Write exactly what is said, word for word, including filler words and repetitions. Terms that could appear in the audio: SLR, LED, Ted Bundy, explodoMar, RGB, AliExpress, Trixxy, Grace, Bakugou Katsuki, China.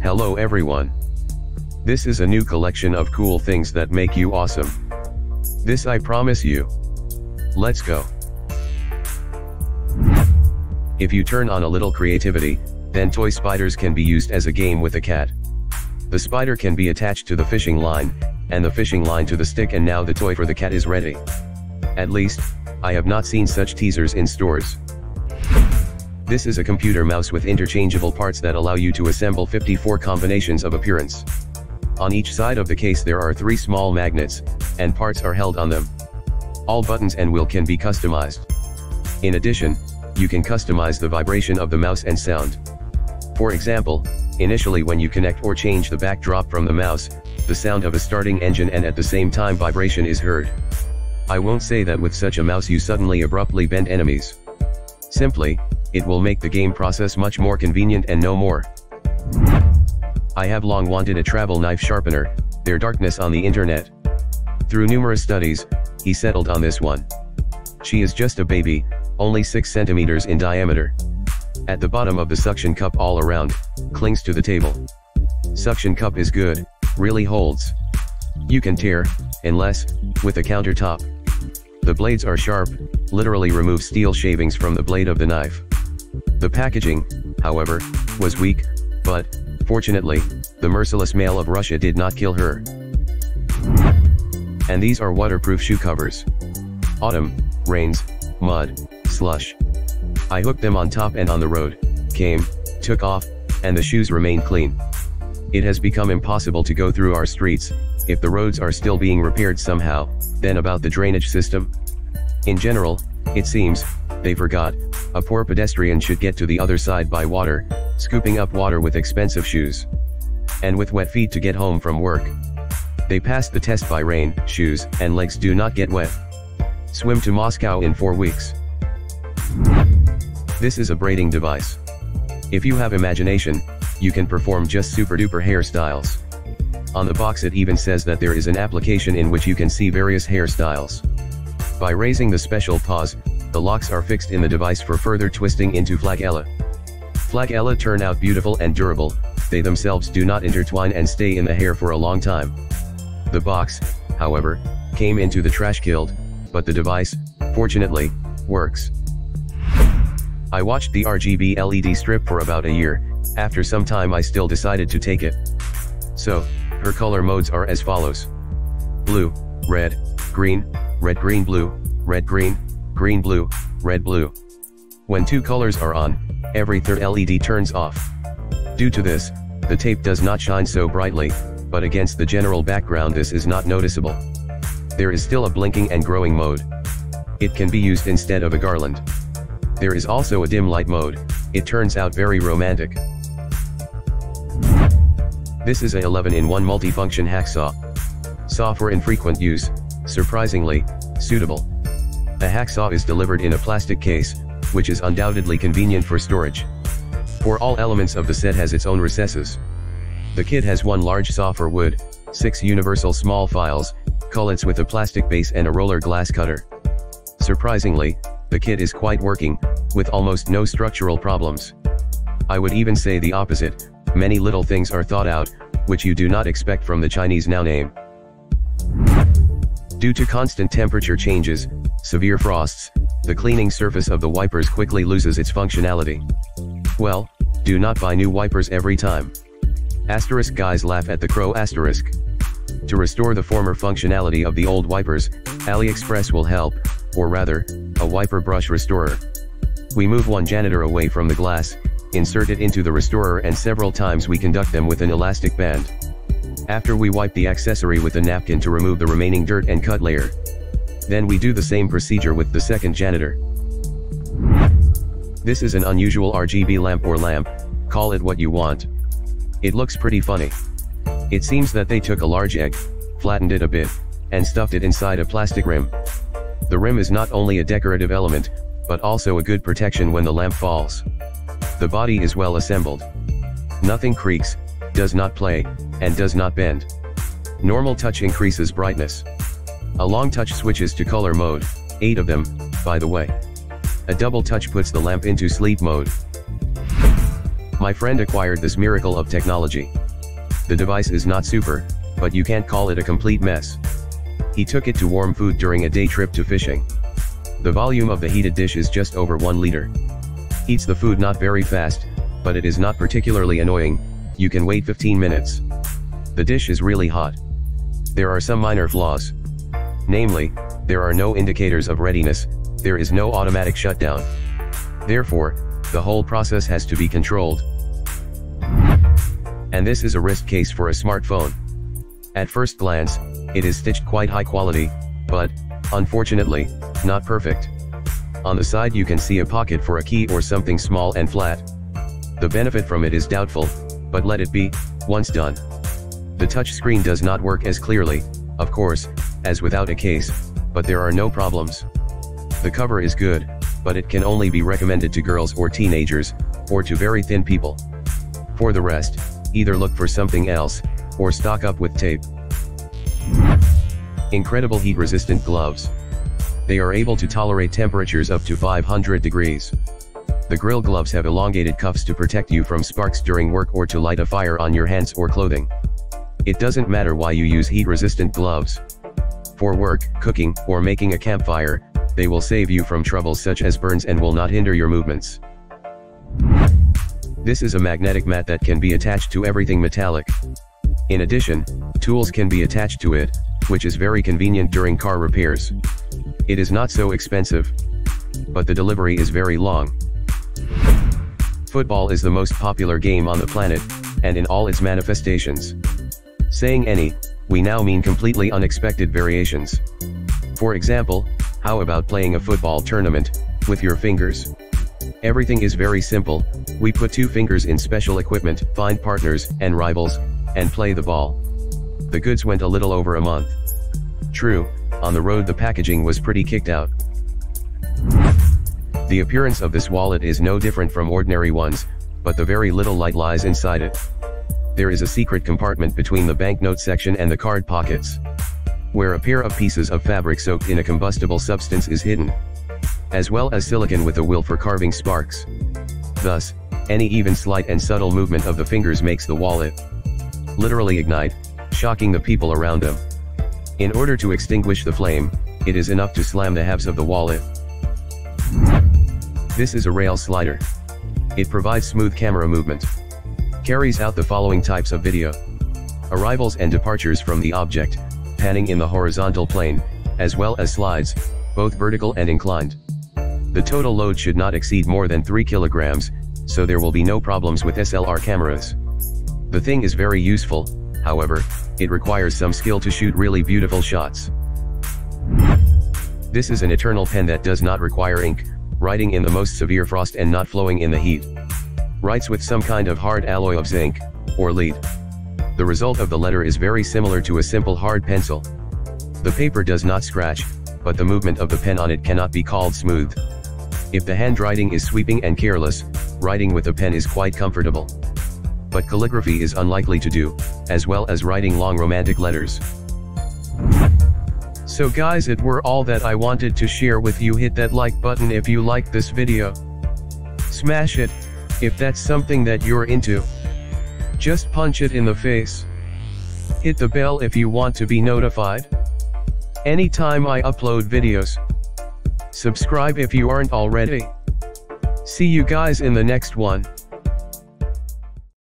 Hello everyone. This is a new collection of cool things that make you awesome. This I promise you. Let's go. If you turn on a little creativity, then toy spiders can be used as a game with a cat. The spider can be attached to the fishing line, and the fishing line to the stick, and now the toy for the cat is ready. At least, I have not seen such teasers in stores. This is a computer mouse with interchangeable parts that allow you to assemble fifty-four combinations of appearance. On each side of the case there are three small magnets, and parts are held on them. All buttons and wheel can be customized. In addition, you can customize the vibration of the mouse and sound. For example, initially when you connect or change the backdrop from the mouse, the sound of a starting engine and at the same time vibration is heard. I won't say that with such a mouse you suddenly abruptly bend enemies. Simply, it will make the game process much more convenient and no more. I have long wanted a travel knife sharpener, their darkness on the internet. Through numerous studies, he settled on this one. She is just a baby, only six centimeters in diameter. At the bottom of the suction cup all around, clings to the table. Suction cup is good, really holds. You can tear, unless, with a countertop. The blades are sharp, literally remove steel shavings from the blade of the knife. The packaging, however, was weak, but, fortunately, the merciless male of Russia did not kill her. And these are waterproof shoe covers. Autumn, rains, mud, slush. I hooked them on top and on the road, came, took off, and the shoes remained clean. It has become impossible to go through our streets, if the roads are still being repaired somehow, then about the drainage system. In general, it seems, they forgot, a poor pedestrian should get to the other side by water, scooping up water with expensive shoes. And with wet feet to get home from work. They passed the test by rain, shoes, and legs do not get wet. Swim to Moscow in four weeks. This is a braiding device. If you have imagination, you can perform just super duper hairstyles. On the box it even says that there is an application in which you can see various hairstyles. By raising the special paws, the locks are fixed in the device for further twisting into flagella. Flagella turn out beautiful and durable, they themselves do not intertwine and stay in the hair for a long time. The box, however, came into the trash killed, but the device, fortunately, works. I watched the R G B L E D strip for about a year, after some time I still decided to take it. So, her color modes are as follows. Blue, red, green, red green blue, red green, green blue, red blue. When two colors are on, every third L E D turns off. Due to this, the tape does not shine so brightly, but against the general background this is not noticeable. There is still a blinking and growing mode. It can be used instead of a garland. There is also a dim light mode, it turns out very romantic. This is a eleven in one multifunction hacksaw. Saw for infrequent use, surprisingly, suitable. A hacksaw is delivered in a plastic case, which is undoubtedly convenient for storage. For all elements of the set has its own recesses. The kit has one large saw for wood, six universal small files, cullets with a plastic base and a roller glass cutter. Surprisingly, the kit is quite working, with almost no structural problems. I would even say the opposite, many little things are thought out, which you do not expect from the Chinese now name. Due to constant temperature changes, severe frosts, the cleaning surface of the wipers quickly loses its functionality. Well, do not buy new wipers every time. Asterisk guys laugh at the crow asterisk. To restore the former functionality of the old wipers, AliExpress will help, or rather, a wiper brush restorer. We move one janitor away from the glass, insert it into the restorer and several times we conduct them with an elastic band. After we wipe the accessory with a napkin to remove the remaining dirt and cut layer. Then we do the same procedure with the second janitor. This is an unusual R G B lamp or lamp, call it what you want. It looks pretty funny. It seems that they took a large egg, flattened it a bit, and stuffed it inside a plastic rim. The rim is not only a decorative element, but also a good protection when the lamp falls. The body is well assembled. Nothing creaks, does not play, and does not bend. Normal touch increases brightness. A long touch switches to color mode, eight of them, by the way. A double touch puts the lamp into sleep mode. My friend acquired this miracle of technology. The device is not super, but you can't call it a complete mess. He took it to warm food during a day trip to fishing. The volume of the heated dish is just over one liter. Heats the food not very fast, but it is not particularly annoying. You can wait fifteen minutes. The dish is really hot. There are some minor flaws. Namely, there are no indicators of readiness, there is no automatic shutdown. Therefore, the whole process has to be controlled. And this is a wrist case for a smartphone. At first glance, it is stitched quite high quality, but, unfortunately, not perfect. On the side you can see a pocket for a key or something small and flat. The benefit from it is doubtful, but let it be, once done. The touchscreen does not work as clearly, of course, as without a case, but there are no problems. The cover is good, but it can only be recommended to girls or teenagers, or to very thin people. For the rest, either look for something else, or stock up with tape. Incredible heat-resistant gloves. They are able to tolerate temperatures up to five hundred degrees. The grill gloves have elongated cuffs to protect you from sparks during work or to light a fire on your hands or clothing. It doesn't matter why you use heat-resistant gloves. For work, cooking, or making a campfire, they will save you from troubles such as burns and will not hinder your movements. This is a magnetic mat that can be attached to everything metallic. In addition, tools can be attached to it, which is very convenient during car repairs. It is not so expensive. But the delivery is very long. Football is the most popular game on the planet, and in all its manifestations. Saying any, we now mean completely unexpected variations. For example, how about playing a football tournament, with your fingers? Everything is very simple, we put two fingers in special equipment, find partners, and rivals, and play the ball. The goods went a little over a month. True, on the road the packaging was pretty kicked out. The appearance of this wallet is no different from ordinary ones, but the very little light lies inside it. There is a secret compartment between the banknote section and the card pockets, where a pair of pieces of fabric soaked in a combustible substance is hidden, as well as silicon with a will for carving sparks. Thus, any even slight and subtle movement of the fingers makes the wallet literally ignite, shocking the people around them. In order to extinguish the flame, it is enough to slam the halves of the wallet. This is a rail slider. It provides smooth camera movement. Carries out the following types of video. Arrivals and departures from the object, panning in the horizontal plane, as well as slides, both vertical and inclined. The total load should not exceed more than three kilograms, so there will be no problems with S L R cameras. The thing is very useful, however, it requires some skill to shoot really beautiful shots. This is an eternal pen that does not require ink, writing in the most severe frost and not flowing in the heat. Writes with some kind of hard alloy of zinc, or lead. The result of the letter is very similar to a simple hard pencil. The paper does not scratch, but the movement of the pen on it cannot be called smooth. If the handwriting is sweeping and careless, writing with a pen is quite comfortable. But calligraphy is unlikely to do, as well as writing long romantic letters. So guys, it were all that I wanted to share with you. Hit that like button if you liked this video. Smash it, if that's something that you're into. Just punch it in the face. Hit the bell if you want to be notified anytime I upload videos. Subscribe if you aren't already. See you guys in the next one.